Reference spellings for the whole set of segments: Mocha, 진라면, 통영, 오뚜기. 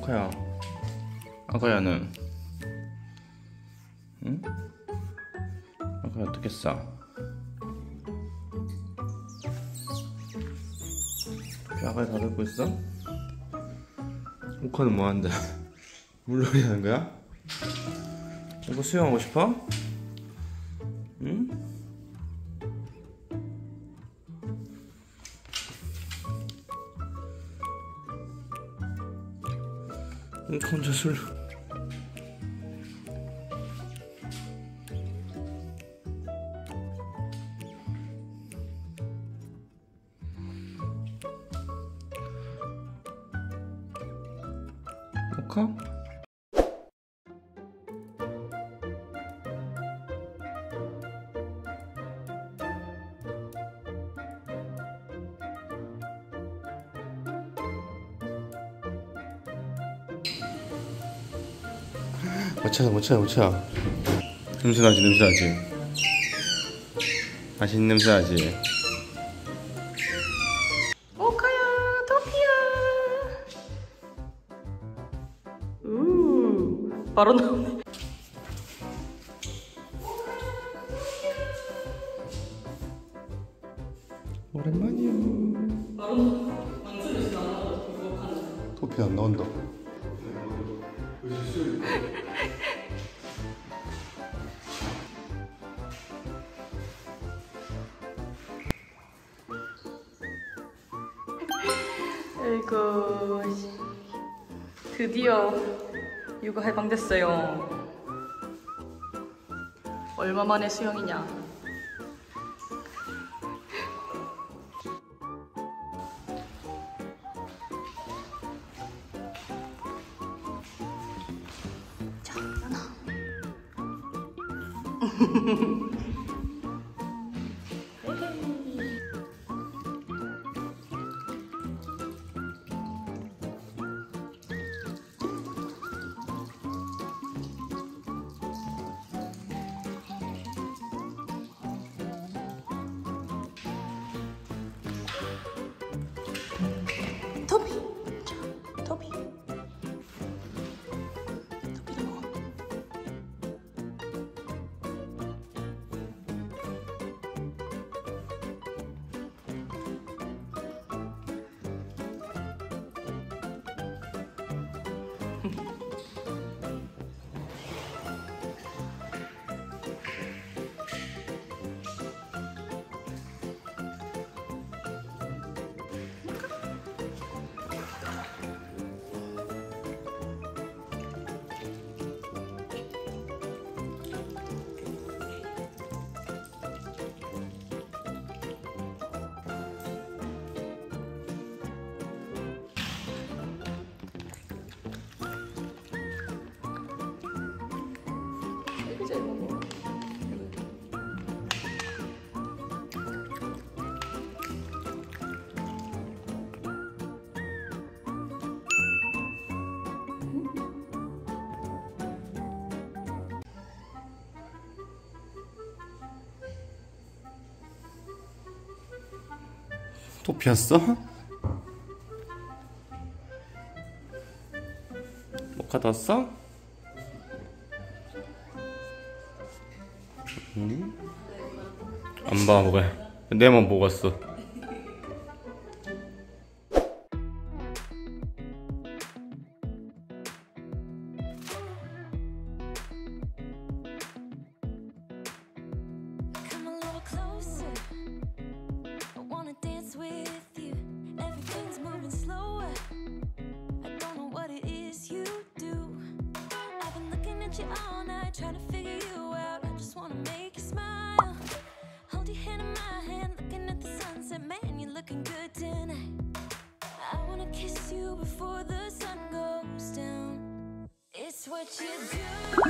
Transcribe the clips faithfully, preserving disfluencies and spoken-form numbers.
모카야, 아가야는 응? 아가야 어떻게 싸? 아가야 다 듣고 있어? 모카는 뭐한데? 물놀이 하는 거야? 이거 수영하고 싶어? 응? 혼자 술 모카? 못 찾아 못 찾아 못 찾아. 냄새 나지 냄새 나지. 맛있는 냄새 나지. 모카야 토피야. 음 바로 나오네. 오랜만이야. 바로 만수를 나눠. 토피 안 나온다. 아이고, 드디어 육아 해방됐어요. 얼마만에 수영이냐. 자, 일어나. 토피였어? 모카 뒀어? 응? 안 봐, 뭐가. 내만 보고 왔어. All night trying to figure you out. I just wanna make you smile. Hold your hand in my hand, looking at the sunset. Man, you're looking good tonight. I wanna kiss you before the sun goes down. It's what you do.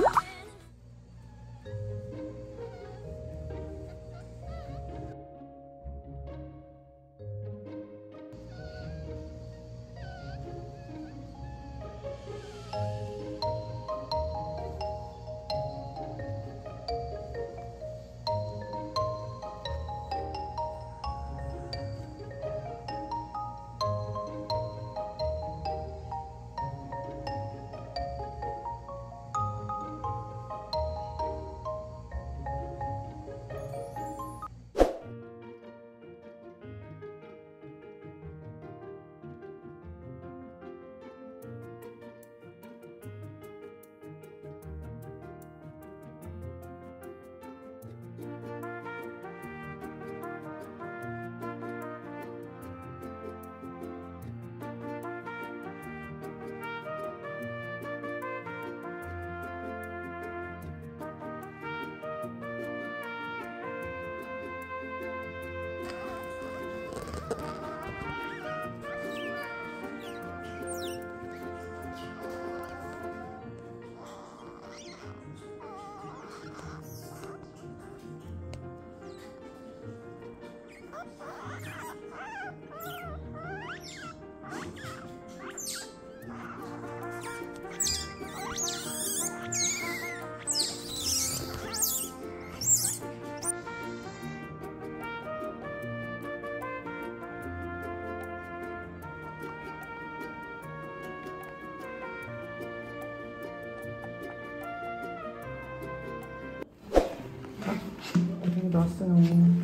넣었어요.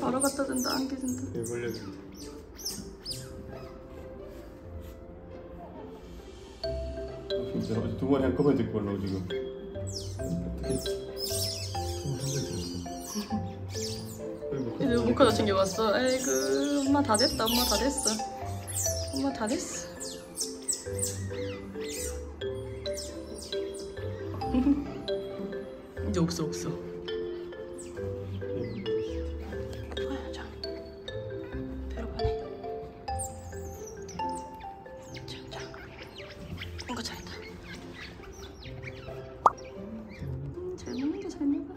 바로 갖다 준다, 안개 준다. 네, 벌려준다. 진짜 아버지 두 마리 한꺼번에 데리고 올라오 지금. 어떻게 이제 모카 다 챙겨왔어. 아이고, 엄마 다 됐다, 엄마 다 됐어. 엄마 다 됐어. 이제 없어 없어. 보여줘. 들어가네. 진짜. 이거 잘했다. 음, 잘 먹는다 잘 먹어.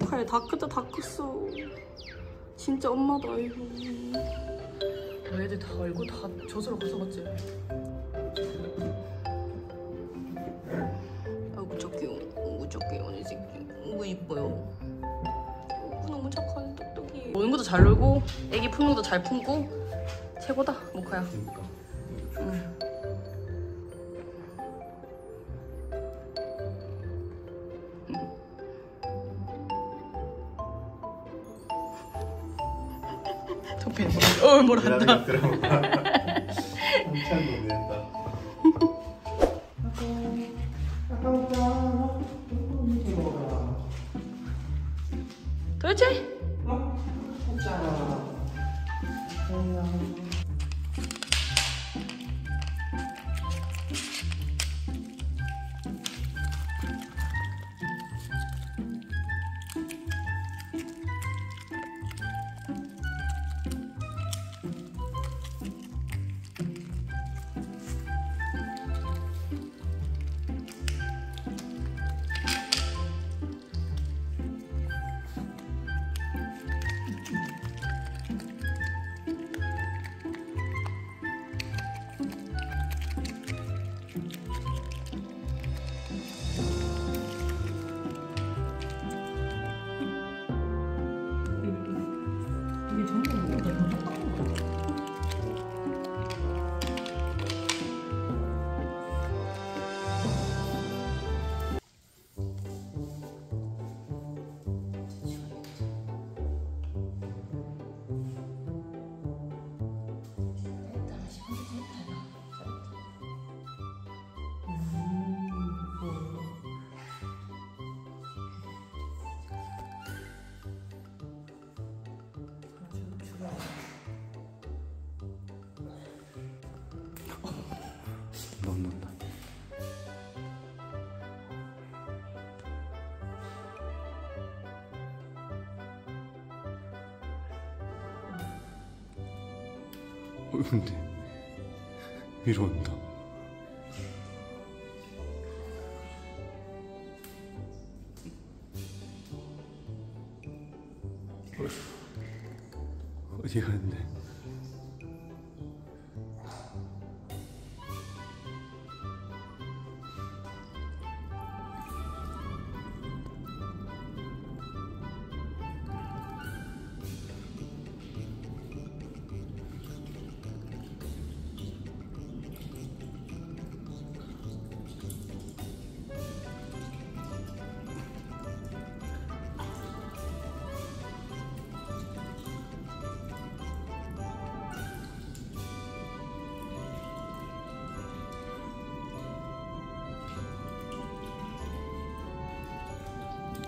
모카야 다 크다 다 컸어. 진짜 엄마도 아이고. 너희들 다 알고 다 저절로 가서 갔지. 이뻐요. 너무 착한 똑똑이. 노는 것도 잘 놀고, 애기 품는 것도 잘 품고, 최고다, 모카야. 그러니까. 응. 토피는 어, 뭘 한다. 한참 놀랬다. 그렇지? 어? 자. 근데 위로 온다. 어디 갔는데?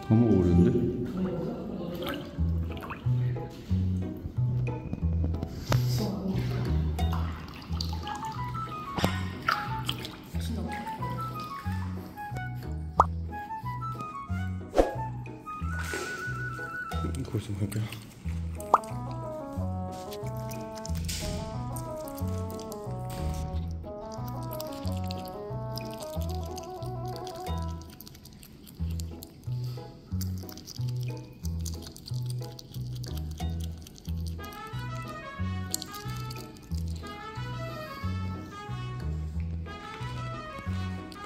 너무 어려운데? 골수 먹을게요.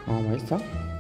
어, 맛있어?